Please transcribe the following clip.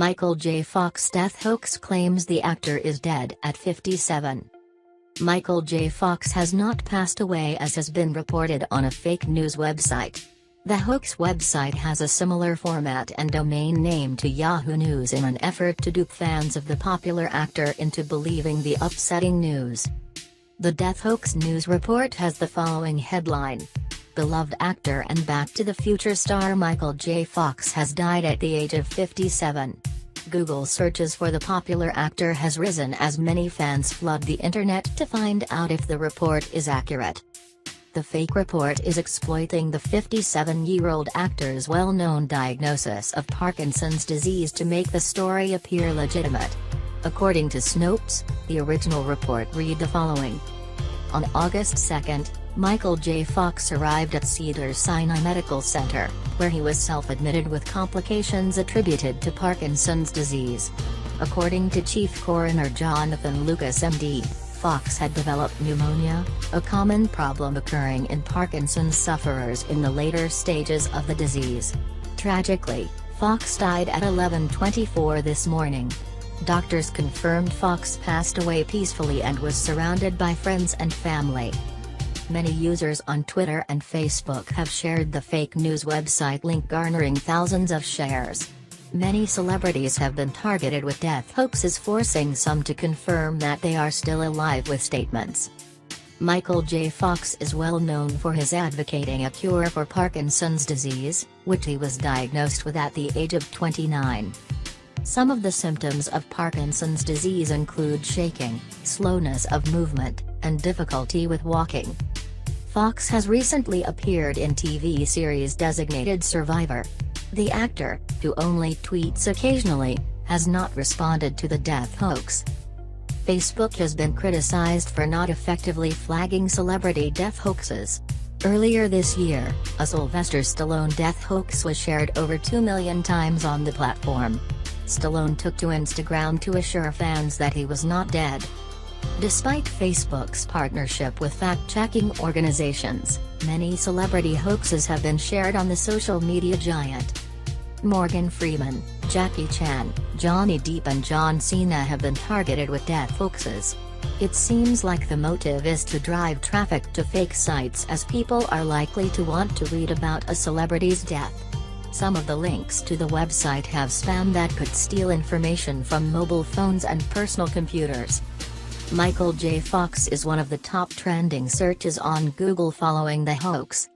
Michael J. Fox death hoax claims the actor is dead at 57. Michael J. Fox has not passed away as has been reported on a fake news website. The hoax website has a similar format and domain name to Yahoo News in an effort to dupe fans of the popular actor into believing the upsetting news. The death hoax news report has the following headline: Beloved actor and Back to the Future star Michael J. Fox has died at the age of 57. Google searches for the popular actor has risen as many fans flood the internet to find out if the report is accurate. The fake report is exploiting the 57-year-old actor's well-known diagnosis of Parkinson's disease to make the story appear legitimate. According to Snopes, the original report read the following. On August 2, Michael J. Fox arrived at Cedars-Sinai Medical Center, where he was self-admitted with complications attributed to Parkinson's disease. According to Chief Coroner Jonathan Lucas MD, Fox had developed pneumonia, a common problem occurring in Parkinson's sufferers in the later stages of the disease. Tragically, Fox died at 11:24 this morning. Doctors confirmed Fox passed away peacefully and was surrounded by friends and family. Many users on Twitter and Facebook have shared the fake news website link, garnering thousands of shares. Many celebrities have been targeted with death hoaxes, forcing some to confirm that they are still alive with statements. Michael J. Fox is well known for his advocating a cure for Parkinson's disease, which he was diagnosed with at the age of 29. Some of the symptoms of Parkinson's disease include shaking, slowness of movement, and difficulty with walking. Fox has recently appeared in TV series Designated Survivor. The actor, who only tweets occasionally, has not responded to the death hoax. Facebook has been criticized for not effectively flagging celebrity death hoaxes. Earlier this year, a Sylvester Stallone death hoax was shared over 2 million times on the platform. Stallone took to Instagram to assure fans that he was not dead. Despite Facebook's partnership with fact-checking organizations, many celebrity hoaxes have been shared on the social media giant. Morgan Freeman, Jackie Chan, Johnny Depp and John Cena have been targeted with death hoaxes. It seems like the motive is to drive traffic to fake sites, as people are likely to want to read about a celebrity's death. Some of the links to the website have spam that could steal information from mobile phones and personal computers. Michael J. Fox is one of the top trending searches on Google following the hoax.